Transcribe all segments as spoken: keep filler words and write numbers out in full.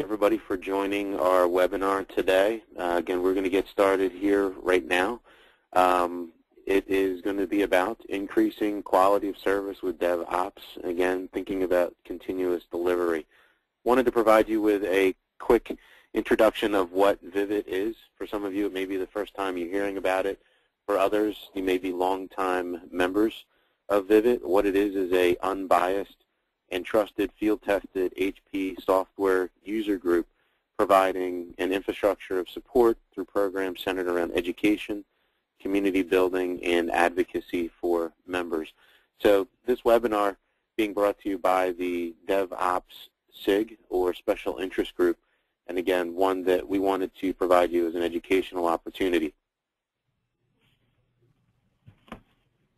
everybody for joining our webinar today. Uh, again, we're going to get started here right now. Um, it is going to be about increasing quality of service with DevOps, again, thinking about continuous delivery. Wanted to provide you with a quick introduction of what Vivit is. For some of you, it may be the first time you're hearing about it. For others, you may be longtime members of Vivit. What it is is a unbiased and trusted field-tested H P software user group providing an infrastructure of support through programs centered around education, community building, and advocacy for members. So this webinar being brought to you by the DevOps SIG, or Special Interest Group, and again, one that we wanted to provide you as an educational opportunity.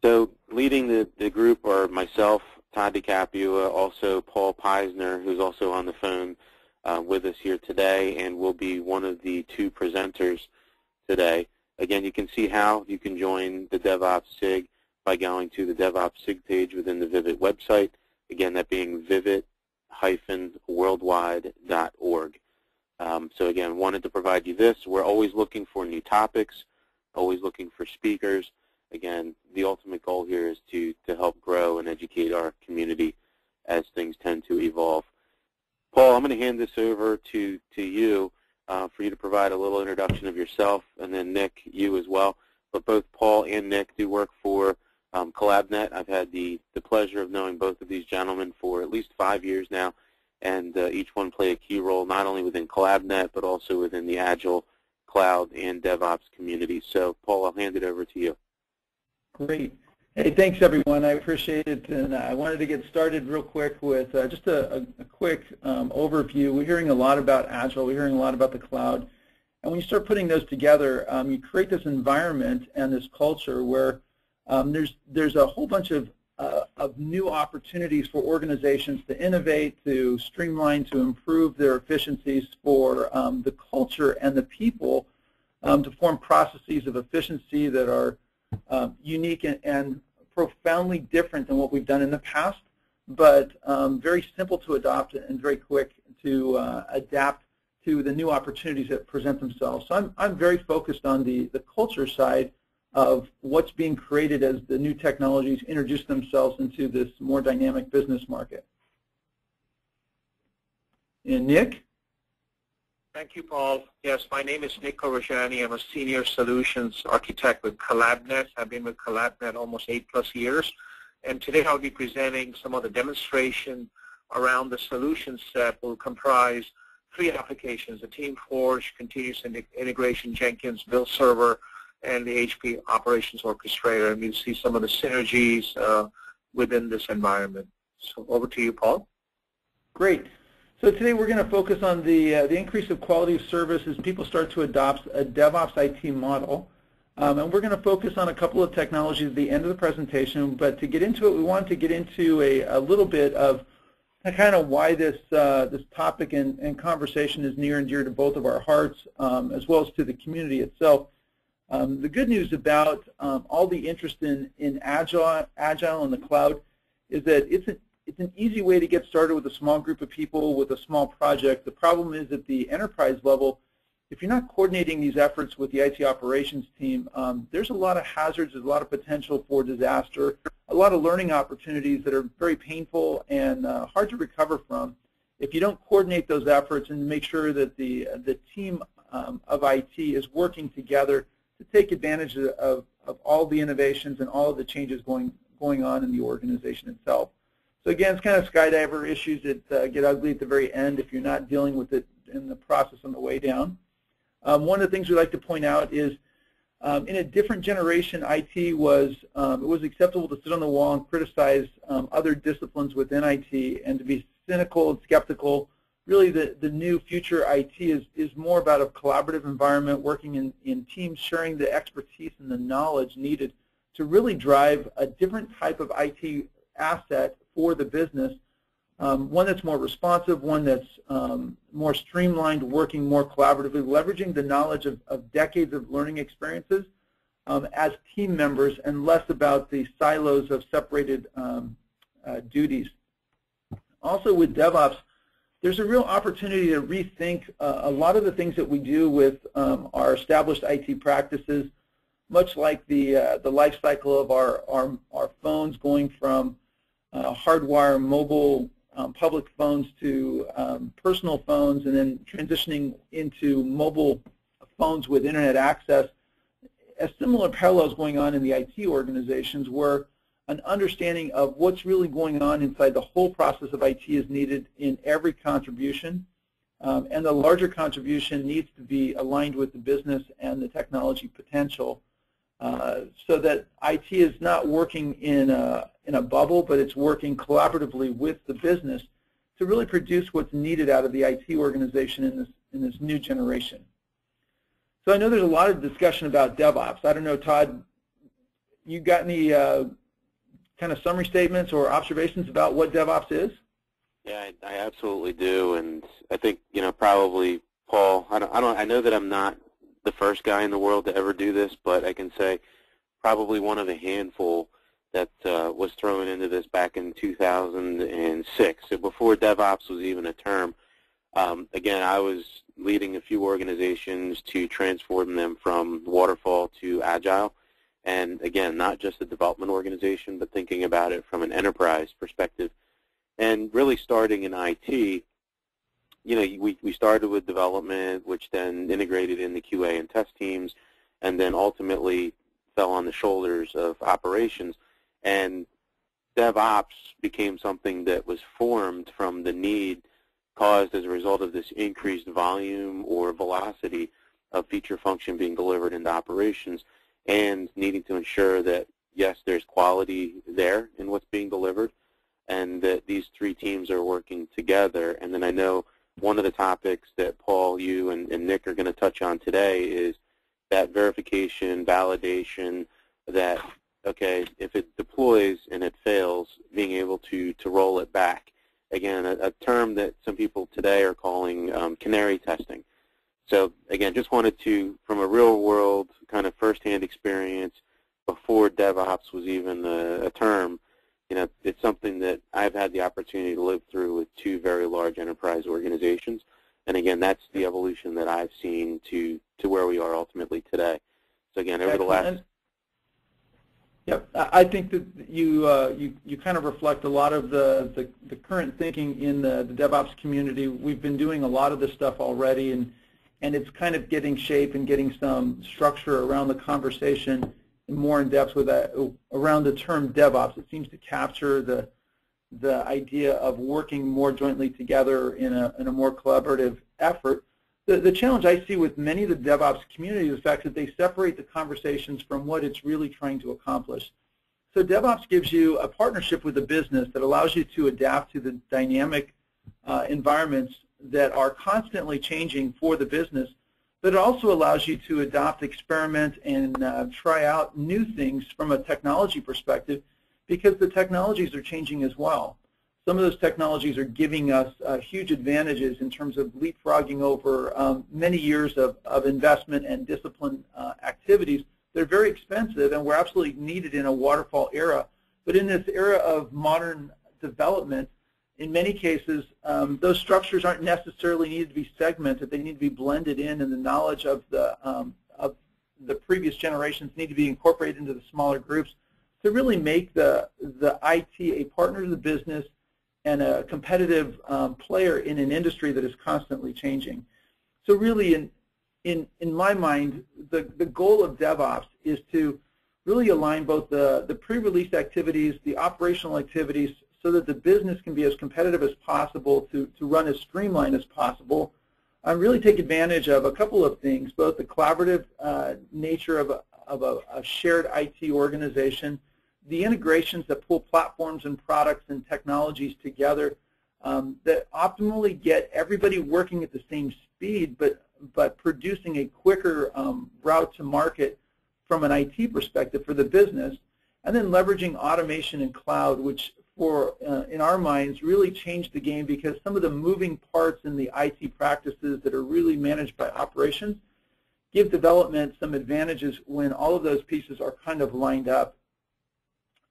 So leading the, the group are myself, Todd DiCapua, also Paul Peisner, who's also on the phone uh, with us here today and will be one of the two presenters today. Again, you can see how you can join the DevOps SIG by going to the DevOps SIG page within the Vivit website, again, that being Vivit worldwide dot org. Um, so again, wanted to provide you this. We're always looking for new topics, always looking for speakers. Again, the ultimate goal here is to, to help grow and educate our community as things tend to evolve. Paul, I'm going to hand this over to, to you uh, for you to provide a little introduction of yourself, and then Nick, you as well. But both Paul and Nick do work for um, CollabNet. I've had the, the pleasure of knowing both of these gentlemen for at least five years now, and uh, each one play a key role not only within CollabNet but also within the Agile, Cloud, and DevOps community. So, Paul, I'll hand it over to you. Great. Hey, thanks everyone. I appreciate it, and I wanted to get started real quick with uh, just a, a quick um, overview. We're hearing a lot about Agile. We're hearing a lot about the cloud, and when you start putting those together, um, you create this environment and this culture where um, there's there's a whole bunch of uh, of new opportunities for organizations to innovate, to streamline, to improve their efficiencies for um, the culture and the people um, to form processes of efficiency that are Um, unique and, and profoundly different than what we've done in the past, but um, very simple to adopt and very quick to uh, adapt to the new opportunities that present themselves. So I'm, I'm very focused on the, the culture side of what's being created as the new technologies introduce themselves into this more dynamic business market. And Nick? Thank you, Paul. Yes, my name is Nico Rojani. I'm a senior solutions architect with CollabNet. I've been with CollabNet almost eight plus years. And today I'll be presenting some of the demonstration around the solution set will comprise three applications, the TeamForge, Continuous Integration Jenkins, Build Server, and the H P Operations Orchestrator. And you'll see some of the synergies uh, within this environment. So over to you, Paul. Great. So today we're going to focus on the, uh, the increase of quality of service as people start to adopt a DevOps I T model. Um, and we're going to focus on a couple of technologies at the end of the presentation, but to get into it, we want to get into a, a little bit of kind of why this, uh, this topic and, and conversation is near and dear to both of our hearts, um, as well as to the community itself. Um, the good news about um, all the interest in, in Agile, Agile and the cloud is that it's an It's an easy way to get started with a small group of people with a small project. The problem is at the enterprise level, if you're not coordinating these efforts with the I T operations team, um, there's a lot of hazards, there's a lot of potential for disaster, a lot of learning opportunities that are very painful and uh, hard to recover from if you don't coordinate those efforts and make sure that the, the team um, of I T is working together to take advantage of, of all the innovations and all of the changes going, going on in the organization itself. So again, it's kind of skydiver issues that uh, get ugly at the very end if you're not dealing with it in the process on the way down. Um, one of the things we like to point out is um, in a different generation, I T was, um, it was acceptable to sit on the wall and criticize um, other disciplines within I T and to be cynical and skeptical. Really, the, the new future I T is, is more about a collaborative environment, working in, in teams, sharing the expertise and the knowledge needed to really drive a different type of I T asset for the business, um, one that's more responsive, one that's um, more streamlined, working more collaboratively, leveraging the knowledge of, of decades of learning experiences um, as team members and less about the silos of separated um, uh, duties. Also with DevOps, there's a real opportunity to rethink uh, a lot of the things that we do with um, our established I T practices, much like the, uh, the life cycle of our, our, our phones going from uh, hardwire mobile um, public phones to um, personal phones, and then transitioning into mobile phones with internet access. A similar parallel is going on in the I T organizations, where an understanding of what's really going on inside the whole process of I T is needed in every contribution, um, and the larger contribution needs to be aligned with the business and the technology potential, uh, so that I T is not working in a, in a bubble, but it's working collaboratively with the business to really produce what's needed out of the I T organization in this, in this new generation. So I know there's a lot of discussion about DevOps. I don't know, Todd, you got any uh, kind of summary statements or observations about what DevOps is? Yeah, I, I absolutely do, and I think, you know, probably Paul, I don't, I don't, I know that I'm not the first guy in the world to ever do this, but I can say probably one of a handful that uh, was thrown into this back in two thousand six, so before DevOps was even a term. Um, again, I was leading a few organizations to transform them from waterfall to agile. And again, not just a development organization, but thinking about it from an enterprise perspective. And really starting in I T, you know, we, we started with development, which then integrated in the Q A and test teams, and then ultimately fell on the shoulders of operations. And DevOps became something that was formed from the need caused as a result of this increased volume or velocity of feature function being delivered into operations, and needing to ensure that, yes, there's quality there in what's being delivered, and that these three teams are working together. And then I know one of the topics that Paul, you, and, and Nick are going to touch on today is that verification, validation, that, okay, if it deploys and it fails, being able to, to roll it back. Again, a, a term that some people today are calling um, canary testing. So again, just wanted to, from a real world kind of firsthand experience before DevOps was even a, a term, you know, it's something that I've had the opportunity to live through with two very large enterprise organizations. And again, that's the evolution that I've seen to, to where we are ultimately today. So again, over the last... Yep, I think that you, uh, you, you kind of reflect a lot of the, the, the current thinking in the, the DevOps community. We've been doing a lot of this stuff already, and And it's kind of getting shape and getting some structure around the conversation more in depth with that, around the term DevOps. It seems to capture the the idea of working more jointly together in a in a more collaborative effort. The the challenge I see with many of the DevOps community is the fact that they separate the conversations from what it's really trying to accomplish. So DevOps gives you a partnership with the business that allows you to adapt to the dynamic uh, environments that are constantly changing for the business, but it also allows you to adopt, experiment, and uh, try out new things from a technology perspective, because the technologies are changing as well. Some of those technologies are giving us uh, huge advantages in terms of leapfrogging over um, many years of, of investment and discipline uh, activities. They're very expensive, and we're absolutely needed in a waterfall era. But in this era of modern development, in many cases, um, those structures aren't necessarily needed to be segmented. They need to be blended in, and the knowledge of the, um, of the previous generations need to be incorporated into the smaller groups to really make the, the I T a partner to the business and a competitive um, player in an industry that is constantly changing. So really, in, in, in my mind, the, the goal of DevOps is to really align both the, the pre-release activities, the operational activities, so that the business can be as competitive as possible to, to run as streamlined as possible, and really take advantage of a couple of things, both the collaborative uh, nature of, a, of a, a shared I T organization, the integrations that pull platforms and products and technologies together um, that optimally get everybody working at the same speed, but, but producing a quicker um, route to market from an I T perspective for the business, and then leveraging automation and cloud, which for, uh, in our minds, really changed the game, because some of the moving parts in the I T practices that are really managed by operations give development some advantages when all of those pieces are kind of lined up.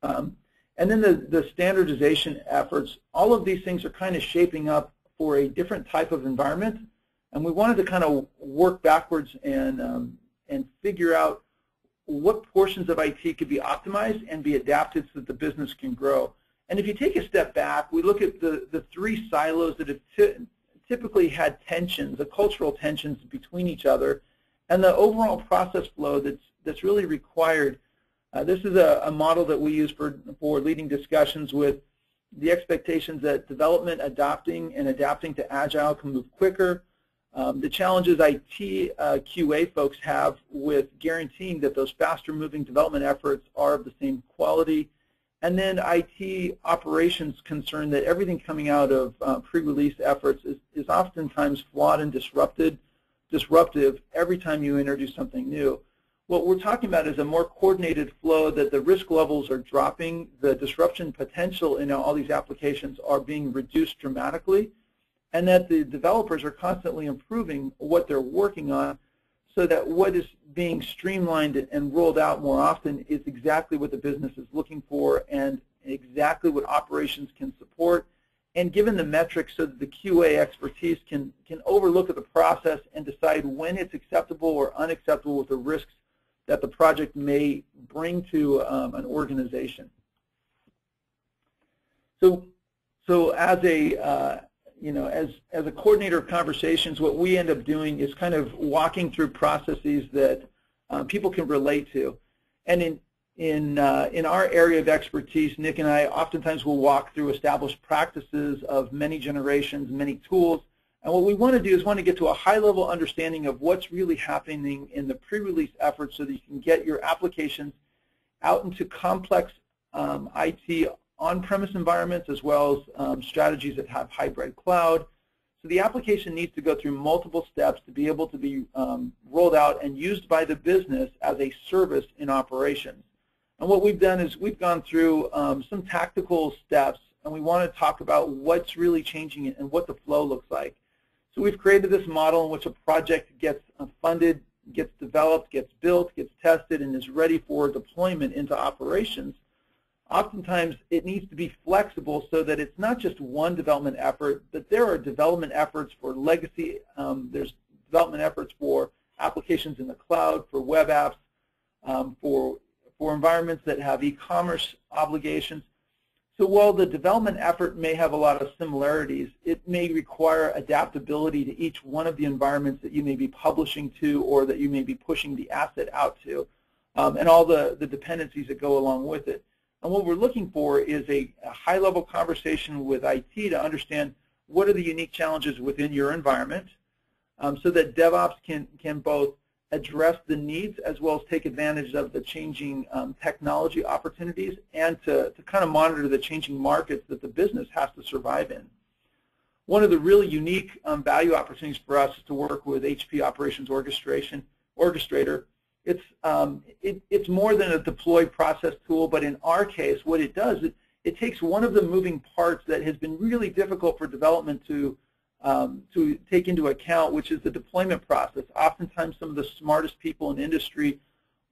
Um, and then the, the standardization efforts, all of these things are kind of shaping up for a different type of environment, and we wanted to kind of work backwards and um, and figure out what portions of I T could be optimized and be adapted so that the business can grow. And if you take a step back, we look at the, the three silos that have ty typically had tensions, the cultural tensions between each other, and the overall process flow that's, that's really required. Uh, this is a, a model that we use for, for leading discussions with the expectations that development, adopting, and adapting to Agile can move quicker. Um, the challenges I T uh, Q A folks have with guaranteeing that those faster-moving development efforts are of the same quality, and then I T operations concern that everything coming out of uh, pre-release efforts is, is oftentimes flawed and disrupted, disruptive every time you introduce something new. What we're talking about is a more coordinated flow that the risk levels are dropping, the disruption potential in all these applications are being reduced dramatically, and that the developers are constantly improving what they're working on so that what is being streamlined and rolled out more often is exactly what the business is looking for and exactly what operations can support, and given the metrics so that the Q A expertise can, can overlook at the process and decide when it's acceptable or unacceptable with the risks that the project may bring to um, an organization. So, so as a uh, You know, as, as a coordinator of conversations, what we end up doing is kind of walking through processes that um, people can relate to. And in, in, uh, in our area of expertise, Nick and I oftentimes will walk through established practices of many generations, many tools. And what we want to do is want to get to a high-level understanding of what's really happening in the pre-release efforts so that you can get your applications out into complex um, I T on-premise environments, as well as um, strategies that have hybrid cloud. So the application needs to go through multiple steps to be able to be um, rolled out and used by the business as a service in operations. And what we've done is we've gone through um, some tactical steps, and we want to talk about what's really changing it and what the flow looks like. So we've created this model in which a project gets funded, gets developed, gets built, gets tested, and is ready for deployment into operations. Oftentimes, it needs to be flexible so that it's not just one development effort, but there are development efforts for legacy. Um, there's development efforts for applications in the cloud, for web apps, um, for, for environments that have e-commerce obligations. So while the development effort may have a lot of similarities, it may require adaptability to each one of the environments that you may be publishing to or that you may be pushing the asset out to, um, and all the, the dependencies that go along with it. And what we're looking for is a, a high-level conversation with I T to understand what are the unique challenges within your environment um, so that DevOps can, can both address the needs as well as take advantage of the changing um, technology opportunities and to, to kind of monitor the changing markets that the business has to survive in. One of the really unique um, value opportunities for us is to work with H P Operations Orchestration, Orchestrator. It's, um, it, it's more than a deploy process tool, but in our case, what it does, it, it takes one of the moving parts that has been really difficult for development to, um, to take into account, which is the deployment process. Oftentimes, some of the smartest people in industry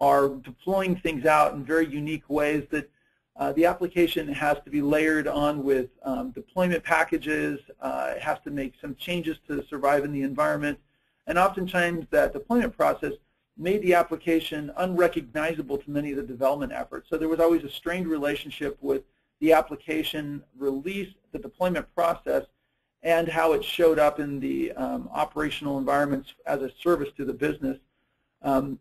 are deploying things out in very unique ways that uh, the application has to be layered on with um, deployment packages. Uh, it has to make some changes to survive in the environment, and oftentimes that deployment process made the application unrecognizable to many of the development efforts. So there was always a strained relationship with the application release, the deployment process, and how it showed up in the um, operational environments as a service to the business. Um,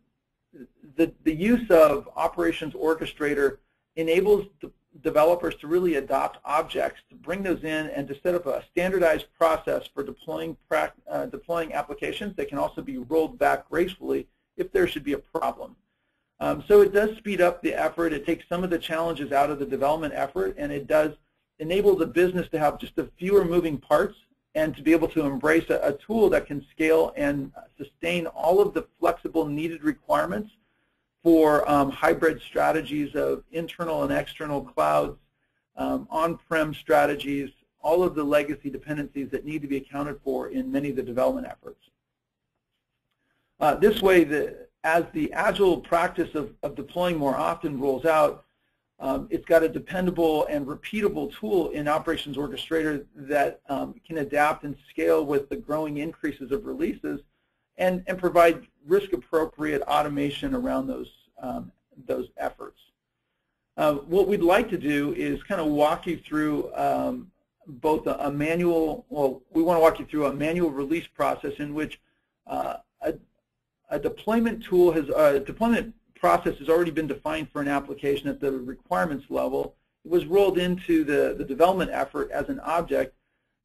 the, the use of Operations Orchestrator enables de- developers to really adopt objects, to bring those in and to set up a standardized process for deploying, uh, deploying applications that can also be rolled back gracefully if there should be a problem. Um, so it does speed up the effort, it takes some of the challenges out of the development effort, and it does enable the business to have just a fewer moving parts and to be able to embrace a, a tool that can scale and sustain all of the flexible needed requirements for um, hybrid strategies of internal and external clouds, um, on-prem strategies, all of the legacy dependencies that need to be accounted for in many of the development efforts. Uh, this way, the, as the Agile practice of, of deploying more often rolls out, Um, it's got a dependable and repeatable tool in Operations Orchestrator that um, can adapt and scale with the growing increases of releases and, and provide risk-appropriate automation around those, um, those efforts. Uh, what we'd like to do is kind of walk you through um, both a, a manual, well, we want to walk you through a manual release process in which uh, a, a deployment tool has, uh, deployment process has already been defined for an application at the requirements level. It was rolled into the, the development effort as an object.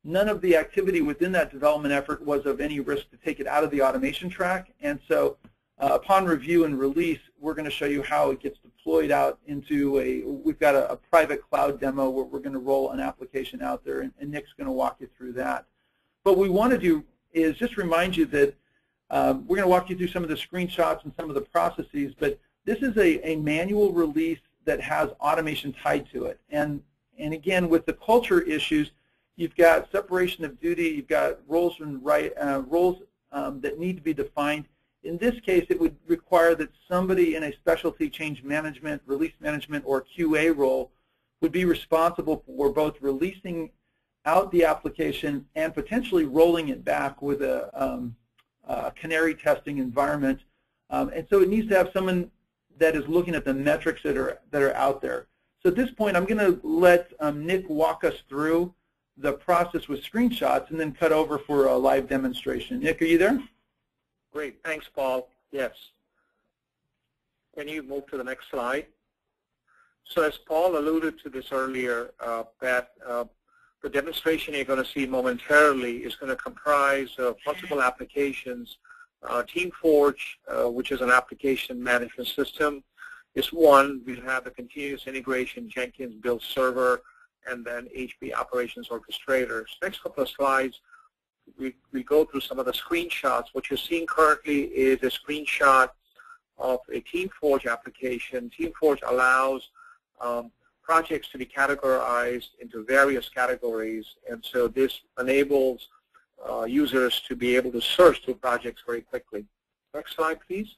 None of the activity within that development effort was of any risk to take it out of the automation track. And so uh, upon review and release, we're going to show you how it gets deployed out into a, we've got a, a private cloud demo where we're going to roll an application out there, and, and Nick's going to walk you through that. But what we want to do is just remind you that Um, we're going to walk you through some of the screenshots and some of the processes, but this is a, a manual release that has automation tied to it. And, and again, with the culture issues, you've got separation of duty, you've got roles, and right, uh, roles um, that need to be defined. In this case, it would require that somebody in a specialty change management, release management, or Q A role would be responsible for both releasing out the application and potentially rolling it back with a um, Uh, canary testing environment, um, and so it needs to have someone that is looking at the metrics that are that are out there. So at this point, I'm going to let um, Nick walk us through the process with screenshots, and then cut over for a live demonstration. Nick, are you there? Great, thanks, Paul. Yes. Can you move to the next slide? So as Paul alluded to this earlier, uh, that. Uh, The demonstration you're going to see momentarily is going to comprise of multiple applications. Uh, TeamForge, uh, which is an application management system, is one. We have the continuous integration Jenkins build server, and then H P Operations Orchestrator. Next couple of slides, we, we go through some of the screenshots. What you're seeing currently is a screenshot of a TeamForge application. TeamForge allows um, projects to be categorized into various categories, and so this enables uh, users to be able to search through projects very quickly. Next slide, please.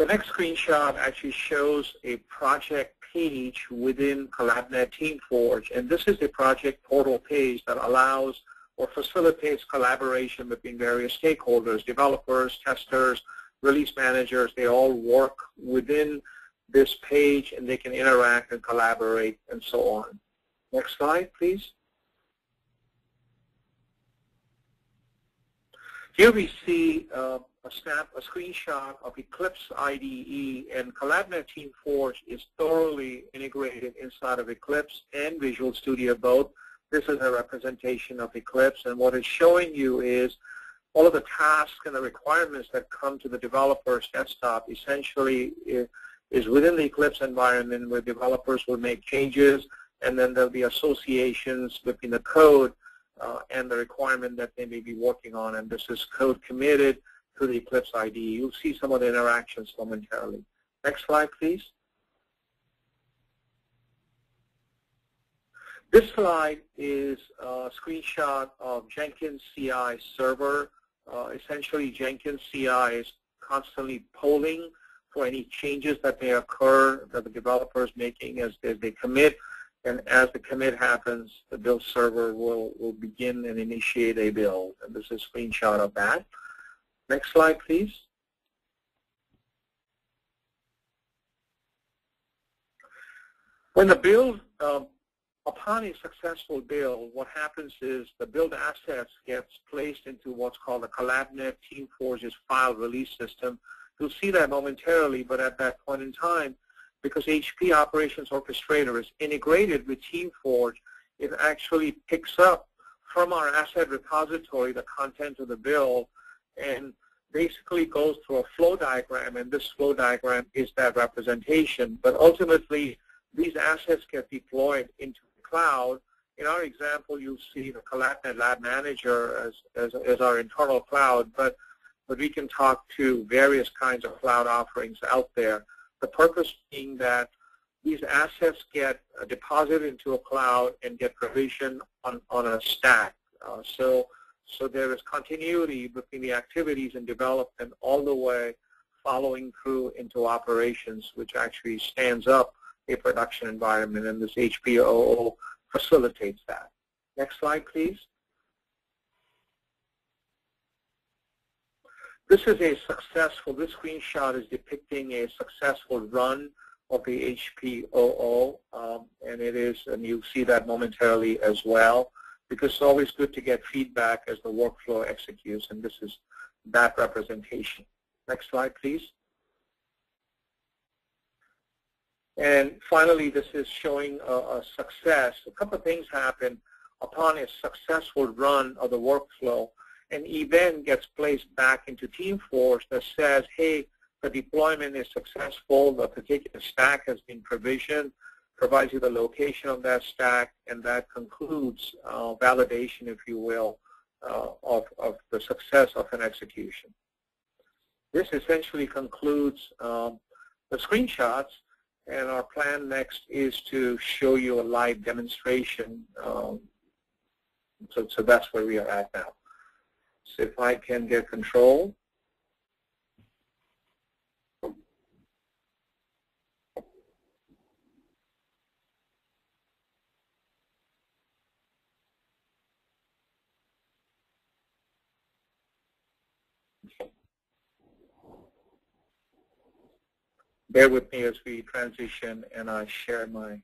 The next screenshot actually shows a project page within CollabNet TeamForge, and this is the project portal page that allows or facilitates collaboration between various stakeholders, developers, testers, release managers. They all work within this page, and they can interact and collaborate and so on. Next slide, please. Here we see uh, a snap, a screenshot of Eclipse I D E, and CollabNet TeamForge is thoroughly integrated inside of Eclipse and Visual Studio both. This is a representation of Eclipse, and what it's showing you is all of the tasks and the requirements that come to the developer's desktop essentially is within the Eclipse environment, where developers will make changes, and then there'll be associations between the code uh, and the requirement that they may be working on, and this is code committed to the Eclipse I D E. You'll see some of the interactions momentarily. Next slide, please. This slide is a screenshot of Jenkins C I server. Uh, essentially, Jenkins C I is constantly polling for any changes that may occur that the developer is making as, as they commit. And as the commit happens, the build server will, will begin and initiate a build. And this is a screenshot of that. Next slide, please. When the build, uh, upon a successful build, what happens is the build assets gets placed into what's called the CollabNet TeamForge's file release system. You'll see that momentarily, but at that point in time, because H P Operations Orchestrator is integrated with TeamForge, it actually picks up from our asset repository the content of the build and basically goes through a flow diagram, and this flow diagram is that representation. But ultimately, these assets get deployed into cloud. In our example, you'll see the CollabNet Lab Manager as, as, as our internal cloud, but, but we can talk to various kinds of cloud offerings out there. The purpose being that these assets get deposited into a cloud and get provisioned on, on a stack. Uh, so, so there is continuity between the activities and development all the way following through into operations, which actually stands up a production environment, and this H P O O facilitates that. Next slide, please. This is a successful, this screenshot is depicting a successful run of the H P O O, um, and it is, and you'll see that momentarily as well, because it's always good to get feedback as the workflow executes, and this is that representation. Next slide, please. And finally, this is showing a, a success. A couple of things happen upon a successful run of the workflow. An event gets placed back into TeamForge that says, hey, the deployment is successful, the particular stack has been provisioned, provides you the location of that stack, and that concludes uh, validation, if you will, uh, of, of the success of an execution. This essentially concludes um, the screenshots, and our plan next is to show you a live demonstration. Um, so, so that's where we are at now. So if I can get control. Bear with me as we transition, and I share my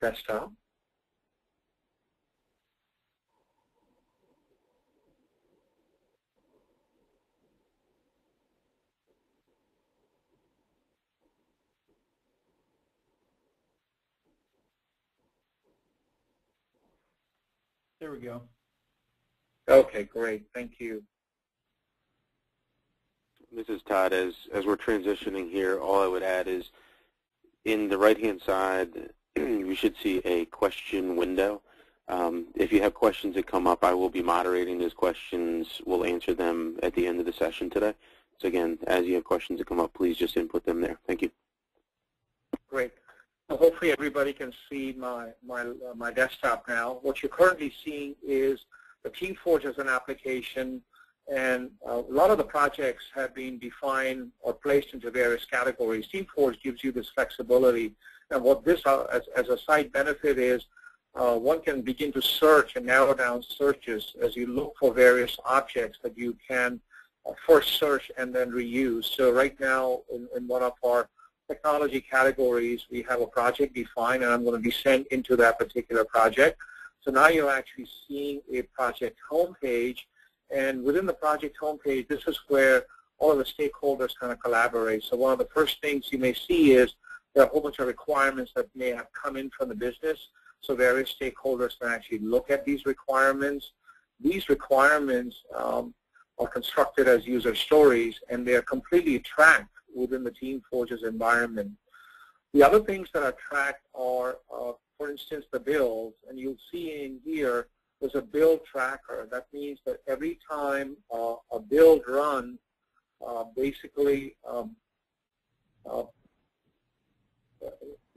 desktop. There we go. Okay, great. Thank you. Missus Todd, as, as we're transitioning here, all I would add is in the right-hand side, you should see a question window. Um, if you have questions that come up, I will be moderating those questions. We'll answer them at the end of the session today. So again, as you have questions that come up, please just input them there. Thank you. Great. Well, hopefully everybody can see my, my, uh, my desktop now. What you're currently seeing is the TeamForge as an application, and a lot of the projects have been defined or placed into various categories. TeamForge gives you this flexibility, and what this uh, as, as a side benefit is uh, one can begin to search and narrow down searches as you look for various objects that you can uh, first search and then reuse. So right now in, in one of our technology categories, we have a project defined, and I'm going to be sent into that particular project. So now you're actually seeing a project homepage, and within the project homepage, this is where all of the stakeholders kind of collaborate. So one of the first things you may see is there are a whole bunch of requirements that may have come in from the business, so various stakeholders can actually look at these requirements. These requirements um, are constructed as user stories, and they are completely tracked within the TeamForge's environment. The other things that are tracked are, uh, for instance, the builds, and you'll see in here there's a build tracker. That means that every time uh, a build run, uh, basically, um, uh,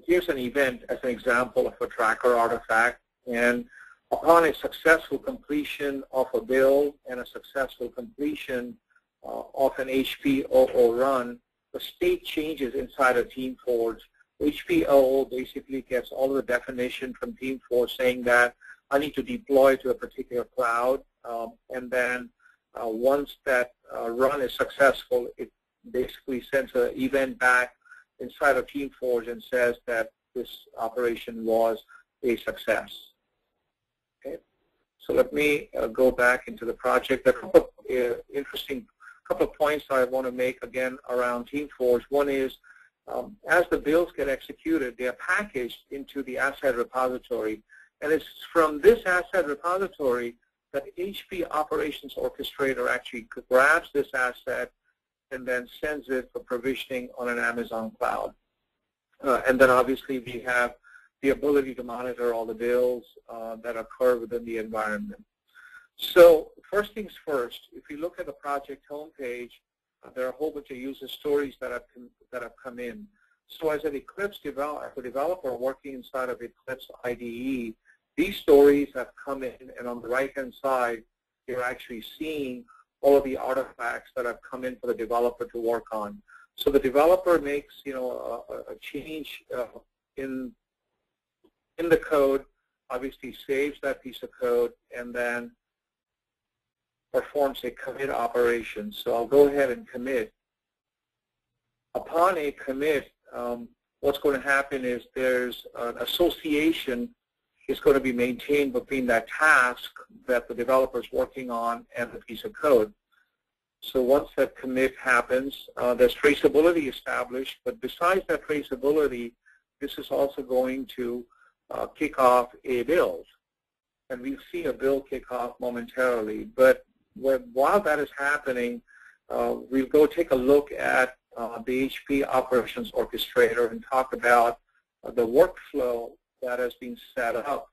here's an event as an example of a tracker artifact. And upon a successful completion of a build and a successful completion uh, of an H P O O run, the state changes inside of TeamForge. H P O O basically gets all the definition from TeamForge saying that I need to deploy to a particular cloud, um, and then uh, once that uh, run is successful, it basically sends an event back inside of TeamForge and says that this operation was a success. Okay, so let me uh, go back into the project. There are a couple of uh, interesting couple of points I want to make again around TeamForge. One is, um, as the builds get executed, they are packaged into the asset repository. And it's from this asset repository that H P Operations Orchestrator actually grabs this asset and then sends it for provisioning on an Amazon cloud. Uh, and then obviously we have the ability to monitor all the builds uh, that occur within the environment. So first things first, if you look at the project homepage, uh, there are a whole bunch of user stories that have, that have come in. So as an Eclipse develop, as a developer working inside of Eclipse I D E, these stories have come in, and on the right-hand side, you're actually seeing all of the artifacts that have come in for the developer to work on. So the developer makes, you know, a, a change uh, in in the code, obviously saves that piece of code, and then performs a commit operation. So I'll go ahead and commit. Upon a commit, um, what's going to happen is there's an association is going to be maintained between that task that the developer is working on and the piece of code. So once that commit happens, uh, there's traceability established, but besides that traceability, this is also going to uh, kick off a build. And we see a build kick off momentarily, but when, while that is happening, uh, we'll go take a look at uh, the H P Operations Orchestrator and talk about uh, the workflow that has been set up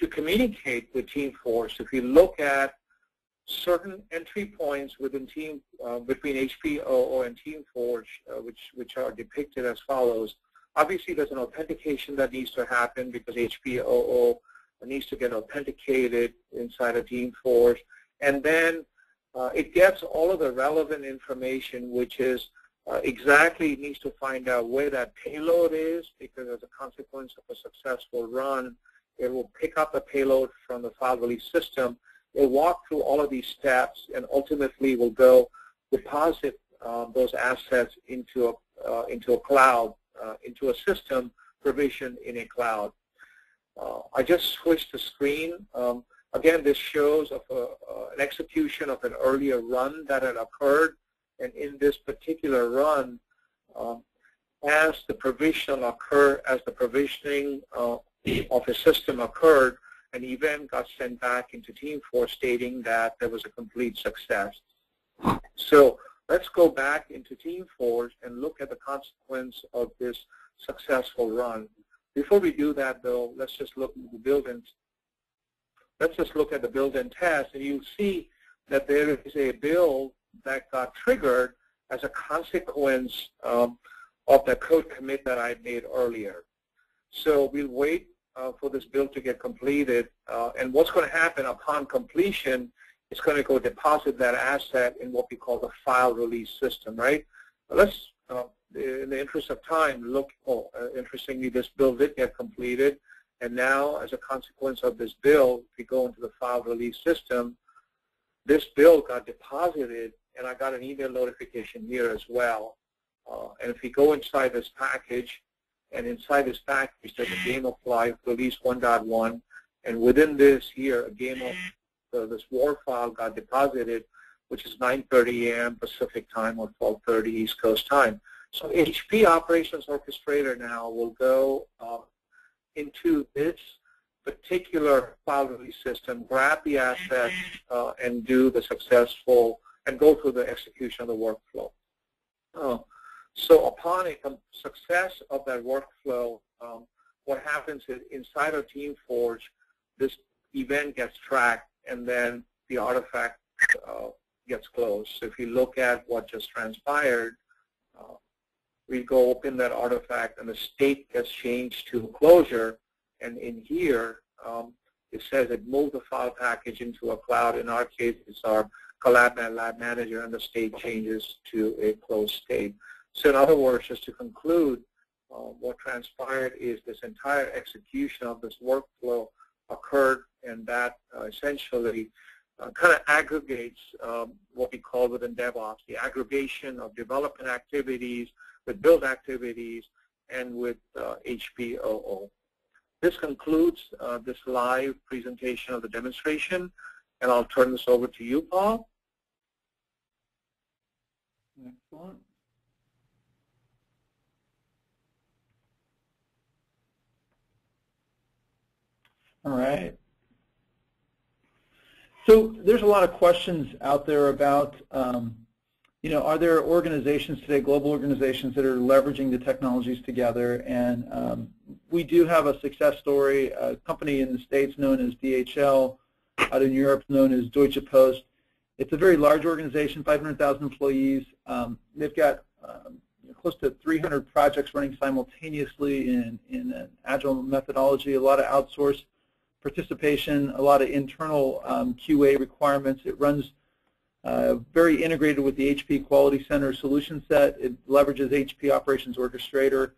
to communicate with TeamForge. If you look at certain entry points within team uh, between H P O O and TeamForge, uh, which which are depicted as follows. Obviously, there's an authentication that needs to happen because H P O O needs to get authenticated inside of TeamForge, and then uh, it gets all of the relevant information, which is Uh, exactly needs to find out where that payload is, because as a consequence of a successful run, it will pick up the payload from the file release system. It'll walk through all of these steps and ultimately will go deposit uh, those assets into a, uh, into a cloud, uh, into a system provision in a cloud. Uh, I just switched the screen. Um, again, this shows of a, uh, an execution of an earlier run that had occurred. And in this particular run, um, as the provision occur, as the provisioning uh, of a system occurred, an event got sent back into TeamForge stating that there was a complete success. So let's go back into TeamForge and look at the consequence of this successful run. Before we do that, though, let's just look at the build and let's just look at the build and test, and you'll see that there is a build that got triggered as a consequence um, of the code commit that I made earlier. So we'll wait uh, for this build to get completed, uh, and what's going to happen upon completion is going to go deposit that asset in what we call the file release system, right? Let's, uh, in the interest of time, look, oh, uh, interestingly, this build did get completed, and now as a consequence of this build, if we go into the file release system, this build got deposited, and I got an email notification here as well. Uh, and if we go inside this package, and inside this package there's a game of life, release one point one, and within this here, a game of uh, this war file got deposited, which is nine thirty A M Pacific time or twelve thirty East Coast time. So H P Operations Orchestrator now will go uh, into this particular file release system, grab the assets, uh, and do the successful, and go through the execution of the workflow. Uh, so upon a success of that workflow, um, what happens is inside of TeamForge, this event gets tracked, and then the artifact uh, gets closed. So if you look at what just transpired, uh, we go open that artifact, and the state gets changed to closure. And in here, um, it says it moved the file package into a cloud. In our case, it's our CollabNet Lab Manager, and the state changes to a closed state. So in other words, just to conclude, uh, what transpired is this entire execution of this workflow occurred, and that uh, essentially uh, kind of aggregates um, what we call within DevOps, the aggregation of development activities with build activities and with uh, H P O O. This concludes uh, this live presentation of the demonstration, and I'll turn this over to you, Paul. Excellent. All right. So there's a lot of questions out there about, um, you know, are there organizations today, global organizations, that are leveraging the technologies together? And um, we do have a success story, a company in the States known as D H L, out in Europe known as Deutsche Post. It's a very large organization, five hundred thousand employees. Um, they've got um, close to three hundred projects running simultaneously in, in an agile methodology, a lot of outsourced participation, a lot of internal um, Q A requirements. It runs Uh, very integrated with the H P Quality Center solution set. It leverages H P Operations Orchestrator.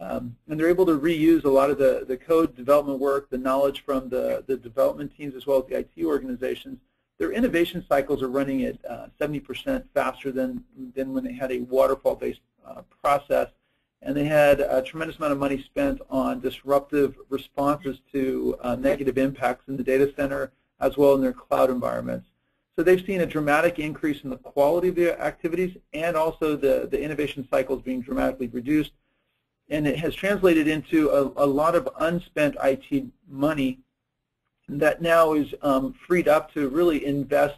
Um, and they're able to reuse a lot of the, the code development work, the knowledge from the, the development teams as well as the I T organizations. Their innovation cycles are running at uh, seventy percent faster than, than when they had a waterfall-based uh, process. And they had a tremendous amount of money spent on disruptive responses to uh, negative impacts in the data center as well in their cloud environments. So they've seen a dramatic increase in the quality of their activities and also the, the innovation cycles being dramatically reduced. And it has translated into a, a lot of unspent I T money that now is um, freed up to really invest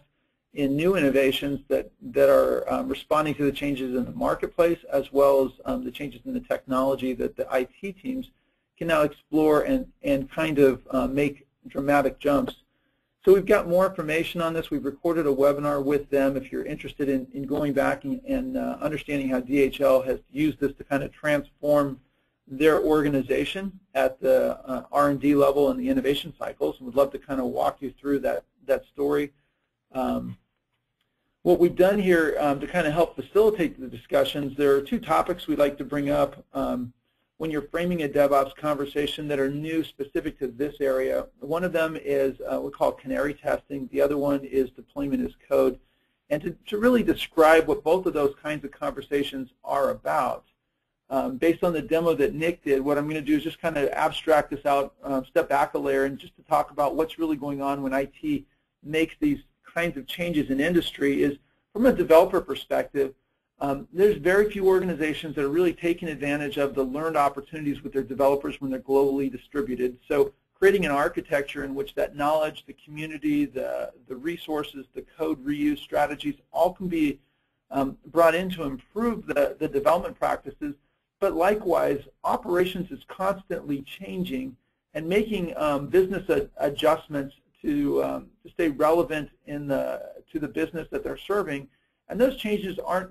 in new innovations that, that are um, responding to the changes in the marketplace as well as um, the changes in the technology that the I T teams can now explore and, and kind of uh, make dramatic jumps. So we've got more information on this. We've recorded a webinar with them if you're interested in, in going back and, and uh, understanding how D H L has used this to kind of transform their organization at the uh, R and D level and the innovation cycles. And we'd love to kind of walk you through that, that story. Um, what we've done here um, to kind of help facilitate the discussions, there are two topics we'd like to bring up um, when you're framing a DevOps conversation that are new specific to this area. One of them is uh, what we call canary testing. The other one is deployment as code. And to, to really describe what both of those kinds of conversations are about, um, based on the demo that Nick did, what I'm going to do is just kind of abstract this out, uh, step back a layer, and just to talk about what's really going on when I T makes these kinds of changes in industry is, from a developer perspective, um, there's very few organizations that are really taking advantage of the learned opportunities with their developers when they're globally distributed. So creating an architecture in which that knowledge, the community, the, the resources, the code reuse strategies all can be um, brought in to improve the, the development practices. But likewise, operations is constantly changing and making um, business adjustments To, um, to stay relevant in the, to the business that they're serving, and those changes aren't,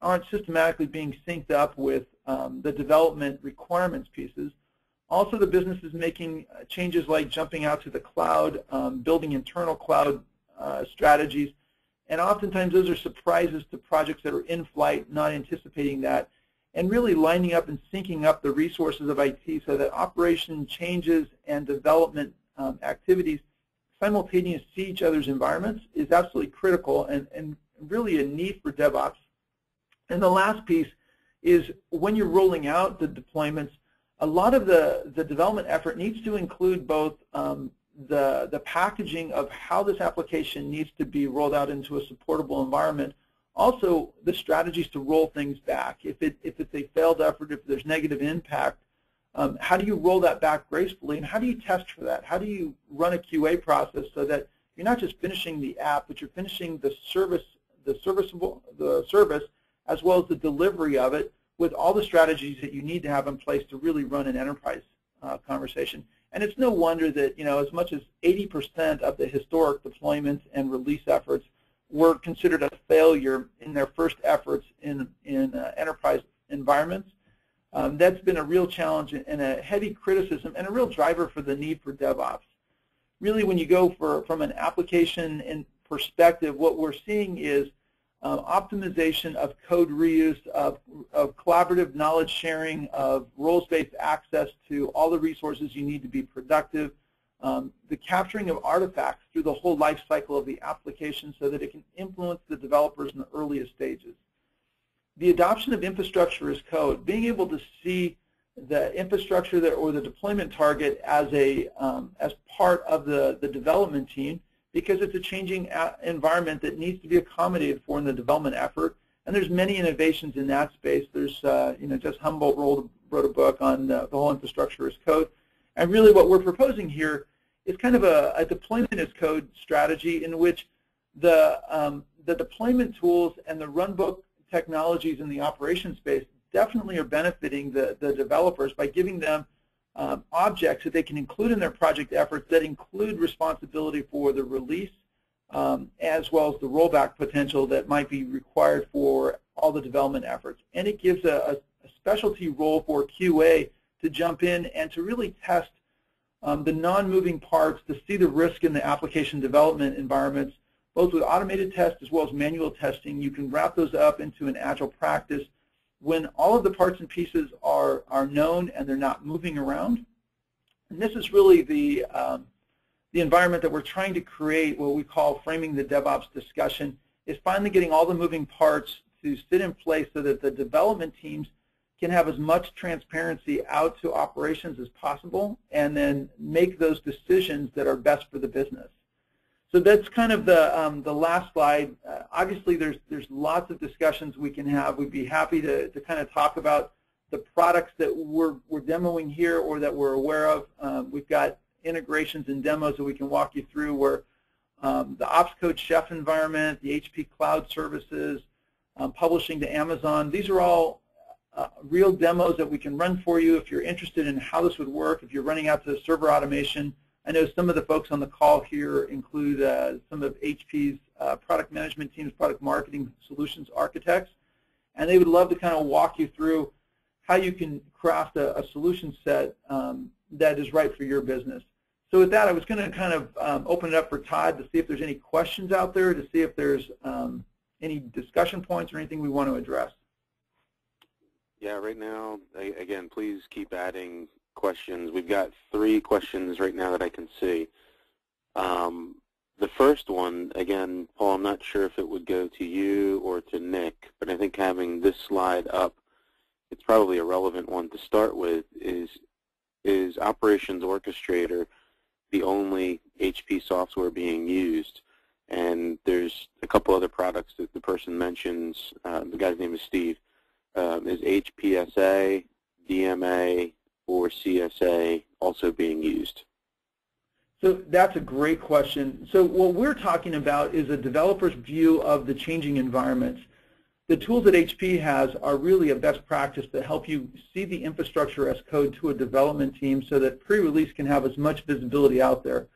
aren't systematically being synced up with um, the development requirements pieces. Also, the business is making changes like jumping out to the cloud, um, building internal cloud uh, strategies, and oftentimes those are surprises to projects that are in flight, not anticipating that, and really lining up and syncing up the resources of I T so that operation changes and development um, activities simultaneous see each other's environments is absolutely critical and, and really a need for DevOps. And the last piece is when you're rolling out the deployments, a lot of the, the development effort needs to include both um, the, the packaging of how this application needs to be rolled out into a supportable environment, also the strategies to roll things back. If, it, if it's a failed effort, if there's negative impact, Um, how do you roll that back gracefully, and how do you test for that? How do you run a Q A process so that you're not just finishing the app, but you're finishing the service, the serviceable, the service, as well as the delivery of it, with all the strategies that you need to have in place to really run an enterprise uh, conversation. And it's no wonder that, you know, as much as eighty percent of the historic deployments and release efforts were considered a failure in their first efforts in in uh, enterprise environments. Um, that's been a real challenge and a heavy criticism and a real driver for the need for DevOps. Really, when you go for, from an application and perspective, what we're seeing is uh, optimization of code reuse, of, of collaborative knowledge sharing, of roles-based access to all the resources you need to be productive, um, the capturing of artifacts through the whole life cycle of the application so that it can influence the developers in the earliest stages. The adoption of infrastructure as code, being able to see the infrastructure that, or the deployment target as, a, um, as part of the, the development team, because it's a changing environment that needs to be accommodated for in the development effort. And there's many innovations in that space. There's, uh, you know, just Humboldt wrote, wrote a book on the, the whole infrastructure as code. And really what we're proposing here is kind of a, a deployment as code strategy in which the, um, the deployment tools and the runbook technologies in the operation space definitely are benefiting the, the developers by giving them um, objects that they can include in their project efforts that include responsibility for the release um, as well as the rollback potential that might be required for all the development efforts. And it gives a, a specialty role for Q A to jump in and to really test um, the non-moving parts, to see the risk in the application development environments, both with automated tests as well as manual testing. You can wrap those up into an agile practice. When all of the parts and pieces are, are known and they're not moving around, and this is really the, um, the environment that we're trying to create, what we call framing the DevOps discussion, is finally getting all the moving parts to sit in place so that the development teams can have as much transparency out to operations as possible and then make those decisions that are best for the business. So that's kind of the, um, the last slide. Uh, obviously, there's, there's lots of discussions we can have. We'd be happy to, to kind of talk about the products that we're, we're demoing here or that we're aware of. Um, we've got integrations and demos that we can walk you through where um, the OpsCode Chef environment, the H P Cloud services, um, publishing to Amazon, these are all uh, real demos that we can run for you if you're interested in how this would work, if you're running out to server automation. I know some of the folks on the call here include uh, some of H P's uh, product management teams, product marketing solutions architects, and they would love to kind of walk you through how you can craft a, a solution set um, that is right for your business. So with that, I was going to kind of um, open it up for Todd to see if there's any questions out there, to see if there's um, any discussion points or anything we want to address. Yeah, right now, again, please keep adding questions. We've got three questions right now that I can see. Um, the first one, again, Paul, I'm not sure if it would go to you or to Nick, but I think having this slide up, it's probably a relevant one to start with, is, is Operations Orchestrator the only H P software being used? And there's a couple other products that the person mentions. Uh, the guy's name is Steve. Um, is H P S A, D M A, or C S A also being used? So that's a great question. So what we're talking about is a developer's view of the changing environments. The tools that H P has are really a best practice to help you see the infrastructure as code to a development team so that pre-release can have as much visibility out there.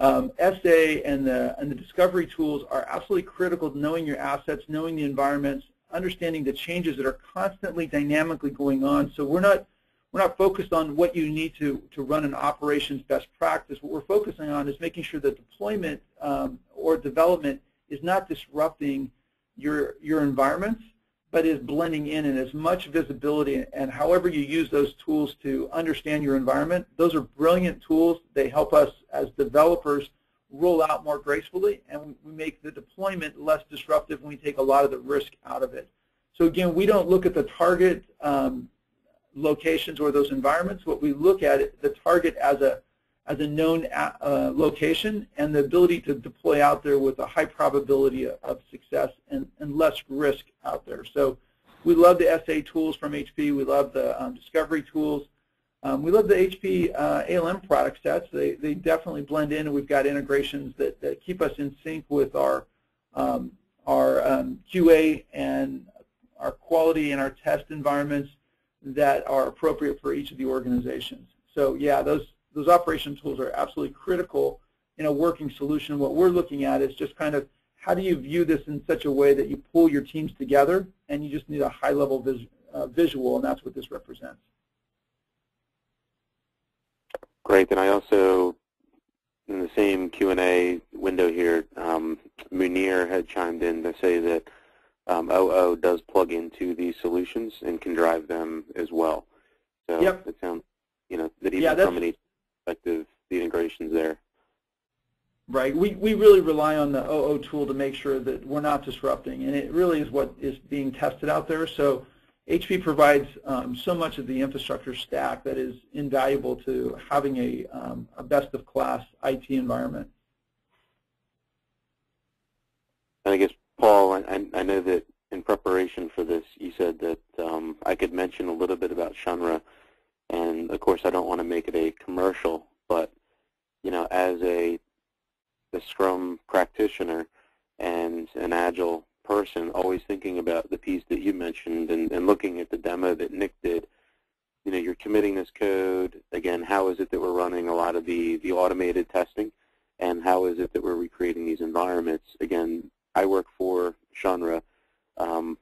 Um, S A and the, and the discovery tools are absolutely critical to knowing your assets, knowing the environments, understanding the changes that are constantly dynamically going on. So we're not We're not focused on what you need to, to run an operations best practice. What we're focusing on is making sure that deployment um, or development is not disrupting your, your environments, but is blending in and as much visibility. And however you use those tools to understand your environment, those are brilliant tools. They help us as developers roll out more gracefully, and we make the deployment less disruptive when we take a lot of the risk out of it. So again, we don't look at the target um, locations or those environments. What we look at is the target as a as a known uh, location and the ability to deploy out there with a high probability of success and, and less risk out there. So we love the S A tools from H P. We love the um, discovery tools. Um, we love the H P uh, A L M product sets. They, they definitely blend in, and we've got integrations that, that keep us in sync with our, um, our um, Q A and our quality and our test environments that are appropriate for each of the organizations. So yeah, those those operation tools are absolutely critical in a working solution. What we're looking at is just kind of how do you view this in such a way that you pull your teams together, and you just need a high level vis uh, visual, and that's what this represents. Great, and I also, in the same Q and A window here, um, Munir had chimed in to say that Um, O O does plug into these solutions and can drive them as well. So yep. It sounds, you know, that even yeah, from an perspective, the integration's there. Right. We, we really rely on the O O tool to make sure that we're not disrupting, and it really is what is being tested out there. So H P provides um, so much of the infrastructure stack that is invaluable to having a, um, a best-of-class I T environment. And I guess, Paul, I, I know that in preparation for this, you said that um, I could mention a little bit about Shunra, and of course, I don't want to make it a commercial, but you know, as a, a Scrum practitioner and an Agile person, always thinking about the piece that you mentioned and, and looking at the demo that Nick did, you know, you're committing this code. Again, how is it that we're running a lot of the, the automated testing, and how is it that we're recreating these environments? Again, I work for Shunra, um,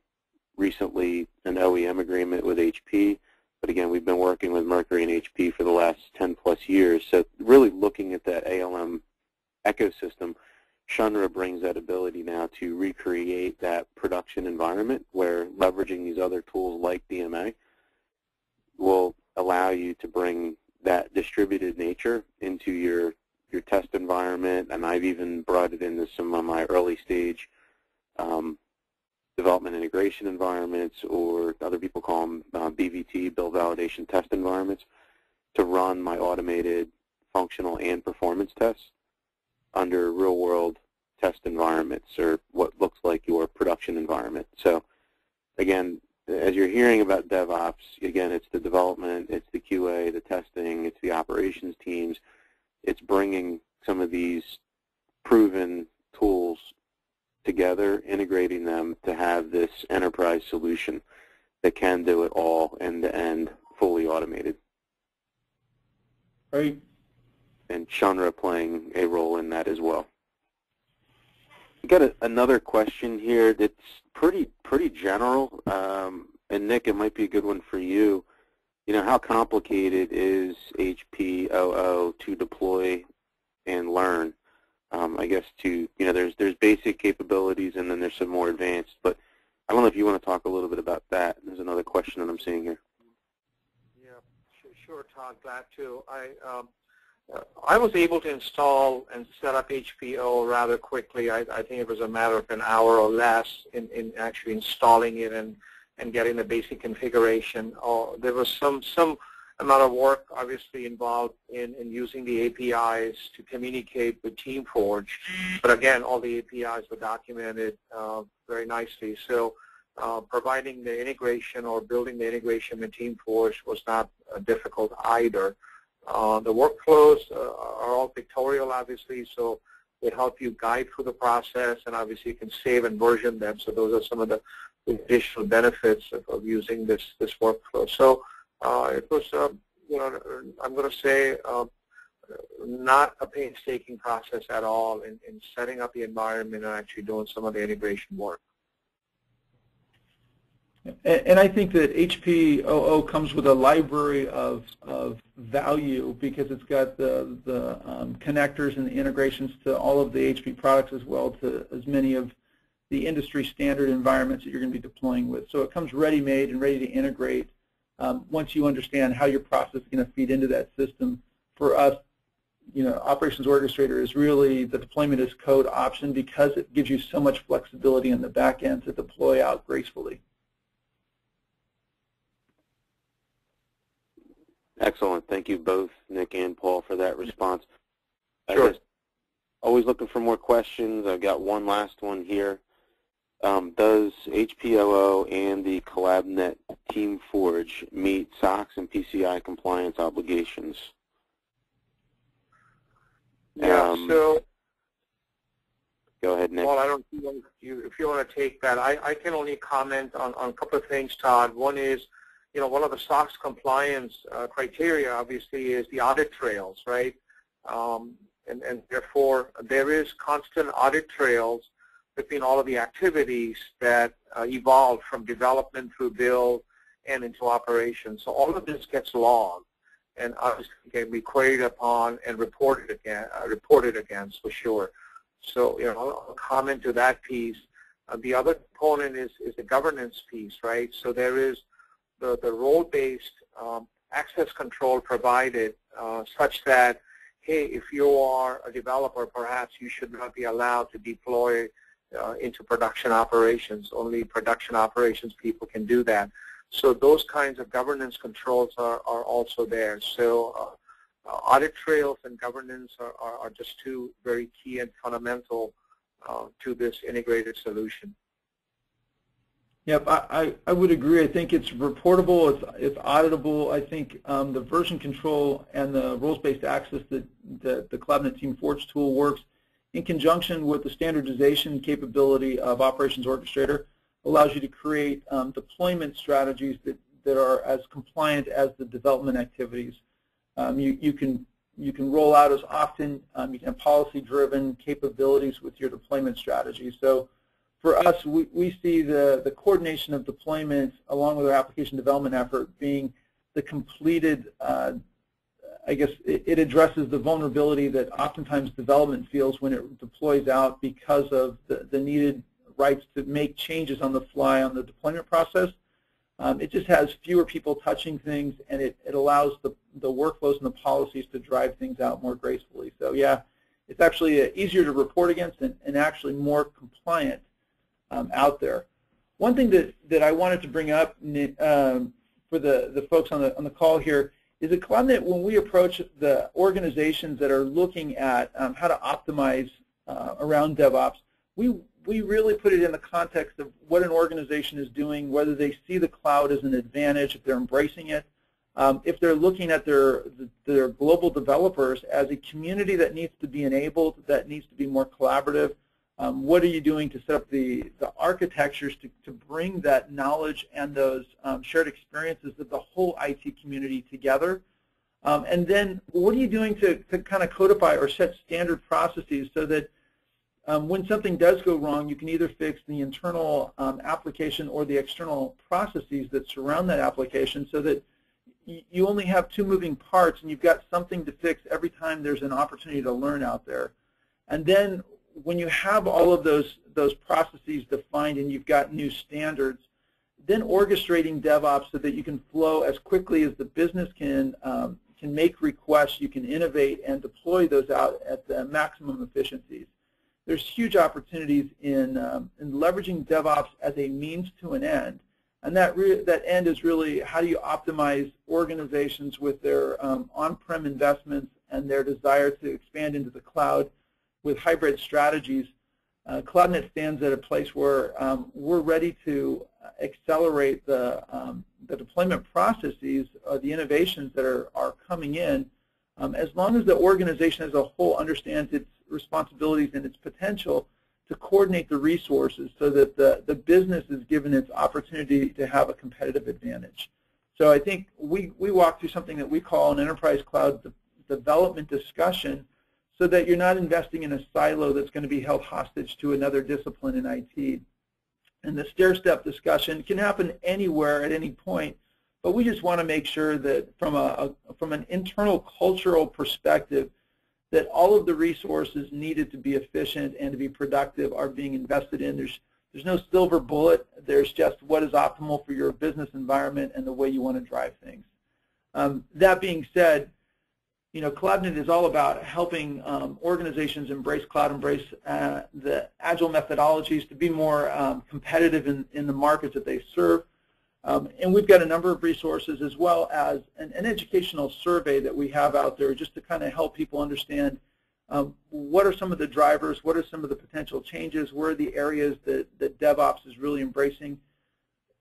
recently an O E M agreement with H P, but again, we've been working with Mercury and H P for the last ten plus years, so really looking at that A L M ecosystem Shunra brings that ability now to recreate that production environment where leveraging these other tools like D M A will allow you to bring that distributed nature into your your test environment, and I've even brought it into some of my early stage um, development integration environments, or other people call them uh, B V T, build validation test environments, to run my automated functional and performance tests under real-world test environments, or what looks like your production environment. So again, as you're hearing about DevOps, again, it's the development, it's the Q A, the testing, it's the operations teams. It's bringing some of these proven tools together, integrating them to have this enterprise solution that can do it all end-to-end, fully automated. Right. And Shunra playing a role in that as well. I've got a, another question here that's pretty pretty general, um, and Nick, it might be a good one for you. You know, how complicated is H P O O to deploy and learn? Um, I guess to you know, there's there's basic capabilities, and then there's some more advanced. But I don't know if you want to talk a little bit about that. There's another question that I'm seeing here. Yeah, sure, Todd. Glad to. I um, I was able to install and set up H P O rather quickly. I, I think it was a matter of an hour or less in in actually installing it and. and getting the basic configuration. Oh, there was some, some amount of work obviously involved in, in using the A P Is to communicate with TeamForge, but again, all the A P Is were documented uh, very nicely. So uh, providing the integration or building the integration with TeamForge was not uh, difficult either. Uh, the workflows uh, are all pictorial obviously, so they help you guide through the process, and obviously you can save and version them, so those are some of the additional benefits of, of using this this workflow. So uh, it was, uh, you know, I'm going to say, uh, not a painstaking process at all in, in setting up the environment and actually doing some of the integration work. And, and I think that H P O O comes with a library of of value because it's got the the um, connectors and the integrations to all of the H P products, as well to as many of the industry standard environments that you're going to be deploying with. So it comes ready-made and ready to integrate um, once you understand how your process is going to feed into that system. For us, you know, Operations Orchestrator is really the deployment as code option because it gives you so much flexibility in the back end to deploy out gracefully. Excellent. Thank you both, Nick and Paul, for that response. Sure. Always looking for more questions. I've got one last one here. Um, does H P O O and the CollabNet TeamForge meet SOX and P C I compliance obligations? Yeah, um, so go ahead, Nick. Well, I don't you, if you want to take that. I, I can only comment on, on a couple of things, Todd. One is, you know, one of the SOX compliance uh, criteria, obviously, is the audit trails, right? Um, and, and therefore, there is constant audit trails between all of the activities that uh, evolve from development through build and into operations. So all of this gets logged and obviously can be queried upon and reported again, uh, reported against for sure. So, you know, I'll comment to that piece. Uh, the other component is, is the governance piece, right? So there is the, the role-based um, access control provided uh, such that, hey, if you are a developer, perhaps you should not be allowed to deploy Uh, into production operations. Only production operations people can do that. So those kinds of governance controls are, are also there. So uh, audit trails and governance are, are, are just two very key and fundamental uh, to this integrated solution. Yep, I, I would agree. I think it's reportable, it's, it's auditable. I think um, the version control and the roles-based access that, that the CollabNet TeamForge tool works in conjunction with the standardization capability of Operations Orchestrator, allows you to create um, deployment strategies that, that are as compliant as the development activities. Um, you, you, can, you can roll out as often, um, you can have policy-driven capabilities with your deployment strategy. So for us, we, we see the, the coordination of deployments along with our application development effort being the completed uh, I guess it, it addresses the vulnerability that oftentimes development feels when it deploys out because of the, the needed rights to make changes on the fly on the deployment process. Um, it just has fewer people touching things, and it, it allows the, the workflows and the policies to drive things out more gracefully. So yeah, it's actually easier to report against and, and actually more compliant um, out there. One thing that, that I wanted to bring up um, for the, the folks on the, on the call here is that CollabNet, when we approach the organizations that are looking at um, how to optimize uh, around DevOps, we We really put it in the context of what an organization is doing, whether they see the cloud as an advantage, if they're embracing it, um, if they're looking at their, their global developers as a community that needs to be enabled, that needs to be more collaborative. Um, what are you doing to set up the, the architectures to, to bring that knowledge and those um, shared experiences of the whole I T community together? Um, and then what are you doing to, to kind of codify or set standard processes so that Um, when something does go wrong, you can either fix the internal um, application or the external processes that surround that application so that you only have two moving parts and you've got something to fix every time there's an opportunity to learn out there. And then when you have all of those, those processes defined and you've got new standards, then orchestrating DevOps so that you can flow as quickly as the business can, um, can make requests, you can innovate and deploy those out at the maximum efficiencies. There's huge opportunities in, um, in leveraging DevOps as a means to an end, and that, that end is really how do you optimize organizations with their um, on-prem investments and their desire to expand into the cloud with hybrid strategies. Uh, CloudNet stands at a place where um, we're ready to accelerate the, um, the deployment processes, uh, the innovations that are, are coming in, um, as long as the organization as a whole understands its responsibilities and its potential to coordinate the resources so that the, the business is given its opportunity to have a competitive advantage. So I think we, we walk through something that we call an enterprise cloud de- development discussion so that you're not investing in a silo that's going to be held hostage to another discipline in I T. And the stair-step discussion can happen anywhere at any point, but we just want to make sure that from, a, a, from an internal cultural perspective, that all of the resources needed to be efficient and to be productive are being invested in. There's, there's no silver bullet. There's just what is optimal for your business environment and the way you want to drive things. Um, that being said, you know, CollabNet is all about helping um, organizations embrace cloud, embrace uh, the agile methodologies to be more um, competitive in, in the markets that they serve. Um, and we've got a number of resources as well as an, an educational survey that we have out there just to kind of help people understand um, what are some of the drivers, what are some of the potential changes, where are the areas that, that DevOps is really embracing.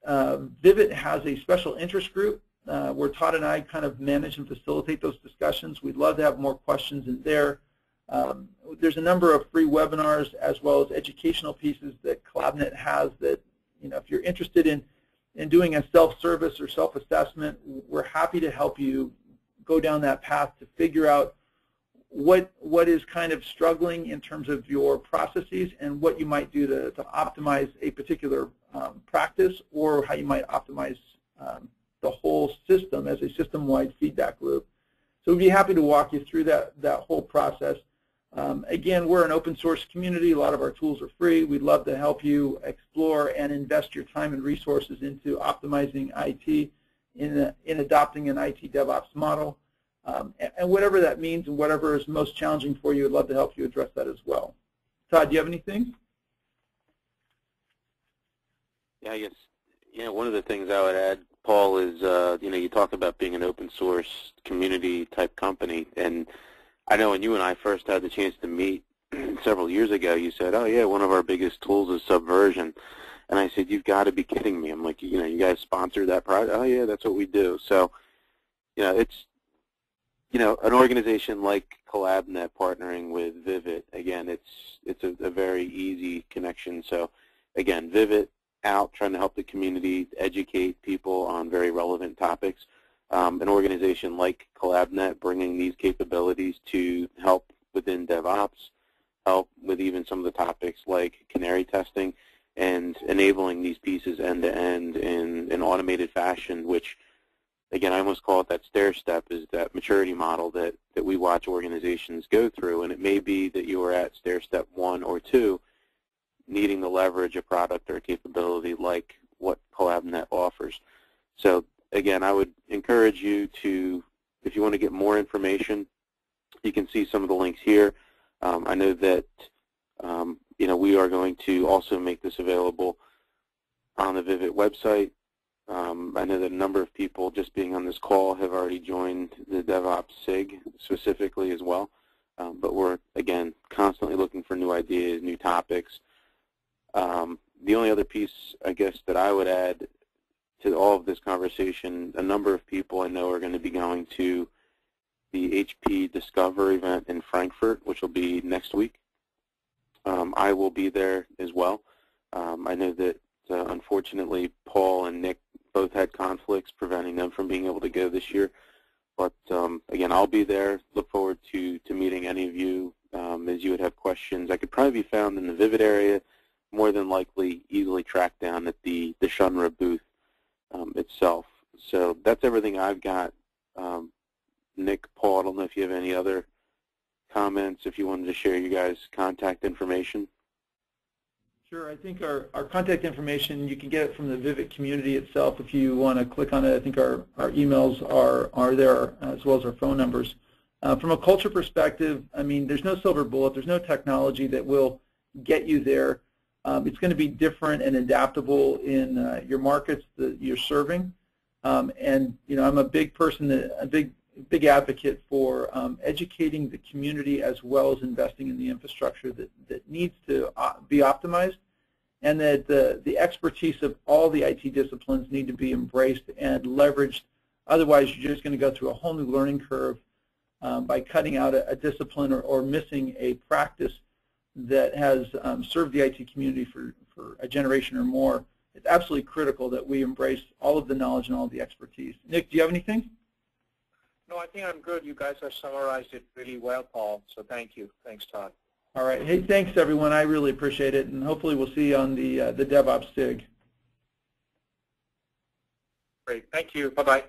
Uh, Vivit has a special interest group uh, where Todd and I kind of manage and facilitate those discussions. We'd love to have more questions in there. Um, there's a number of free webinars as well as educational pieces that CollabNet has that, you know, if you're interested in and doing a self-service or self-assessment, we're happy to help you go down that path to figure out what, what is kind of struggling in terms of your processes and what you might do to, to optimize a particular um, practice or how you might optimize um, the whole system as a system-wide feedback loop. So we'd be happy to walk you through that, that whole process. Um, again, we're an open source community. A lot of our tools are free. We'd love to help you explore and invest your time and resources into optimizing I T in, a, in adopting an I T DevOps model. Um, and, and whatever that means and whatever is most challenging for you, we'd love to help you address that as well. Todd, do you have anything? Yeah, I guess, you know, one of the things I would add, Paul, is, uh, you know, you talk about being an open source community type company, and I know when you and I first had the chance to meet several years ago, you said, oh, yeah, one of our biggest tools is Subversion. And I said, you've got to be kidding me. I'm like, you know, you guys sponsor that product? Oh, yeah, that's what we do. So, you know, it's, you know, an organization like CollabNet partnering with Vivit, again, it's it's a, a very easy connection. So, again, Vivit out trying to help the community, educate people on very relevant topics. Um, an organization like CollabNet bringing these capabilities to help within DevOps, help with even some of the topics like canary testing, and enabling these pieces end-to-end in an automated fashion, which, again, I almost call it that stair step, is that maturity model that, that we watch organizations go through. And it may be that you are at stair step one or two, needing to leverage a product or a capability like what CollabNet offers. So again, I would encourage you to, if you want to get more information, you can see some of the links here. Um, I know that um, you know, we are going to also make this available on the Vivit website. Um, I know that a number of people just being on this call have already joined the DevOps SIG specifically as well. Um, but we're, again, constantly looking for new ideas, new topics. Um, the only other piece, I guess, that I would add to all of this conversation, a number of people I know are going to be going to the H P Discover event in Frankfurt, which will be next week. Um, I will be there as well. Um, I know that, uh, unfortunately, Paul and Nick both had conflicts preventing them from being able to go this year. But, um, again, I'll be there. Look forward to, to meeting any of you um, as you would have questions. I could probably be found in the Vivit area, more than likely easily tracked down at the, the Shunra booth um, itself. So that's everything I've got. Um, Nick, Paul, I don't know if you have any other comments, if you wanted to share your guys' contact information. Sure. I think our, our contact information, you can get it from the Vivit community itself if you want to click on it. I think our, our emails are, are there, as well as our phone numbers. Uh, from a culture perspective, I mean, there's no silver bullet. There's no technology that will get you there. Um, it's going to be different and adaptable in uh, your markets that you're serving. Um, and, you know, I'm a big person, that, a big big advocate for um, educating the community as well as investing in the infrastructure that, that needs to be optimized, and that the, the expertise of all the I T disciplines need to be embraced and leveraged. Otherwise, you're just going to go through a whole new learning curve um, by cutting out a, a discipline or, or missing a practice that has um, served the I T community for, for a generation or more. It's absolutely critical that we embrace all of the knowledge and all of the expertise. Nick, do you have anything? No, I think I'm good. You guys have summarized it really well, Paul, so thank you. Thanks, Todd. All right. Hey, thanks, everyone. I really appreciate it, and hopefully we'll see you on the, uh, the DevOps SIG. Great. Thank you. Bye-bye.